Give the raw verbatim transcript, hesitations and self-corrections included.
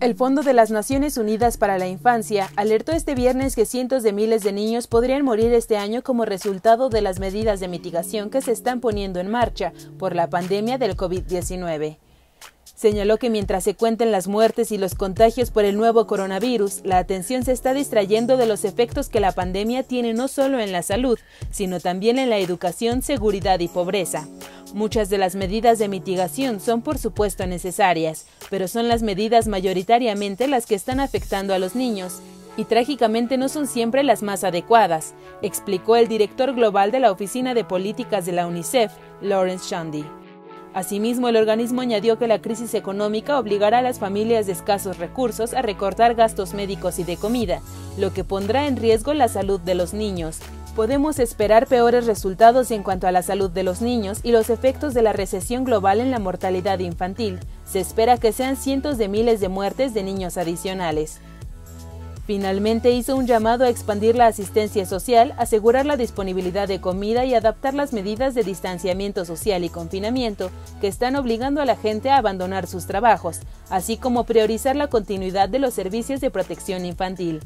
El Fondo de las Naciones Unidas para la Infancia alertó este viernes que cientos de miles de niños podrían morir este año como resultado de las medidas de mitigación que se están poniendo en marcha por la pandemia del COVID diecinueve. Señaló que mientras se cuenten las muertes y los contagios por el nuevo coronavirus, la atención se está distrayendo de los efectos que la pandemia tiene no solo en la salud, sino también en la educación, seguridad y pobreza. Muchas de las medidas de mitigación son por supuesto necesarias, pero son las medidas mayoritariamente las que están afectando a los niños, y trágicamente no son siempre las más adecuadas, explicó el director global de la Oficina de Políticas de la UNICEF, Lawrence Shandy. Asimismo, el organismo añadió que la crisis económica obligará a las familias de escasos recursos a recortar gastos médicos y de comida, lo que pondrá en riesgo la salud de los niños. Podemos esperar peores resultados en cuanto a la salud de los niños y los efectos de la recesión global en la mortalidad infantil. Se espera que sean cientos de miles de muertes de niños adicionales. Finalmente, hizo un llamado a expandir la asistencia social, asegurar la disponibilidad de comida y adaptar las medidas de distanciamiento social y confinamiento que están obligando a la gente a abandonar sus trabajos, así como priorizar la continuidad de los servicios de protección infantil.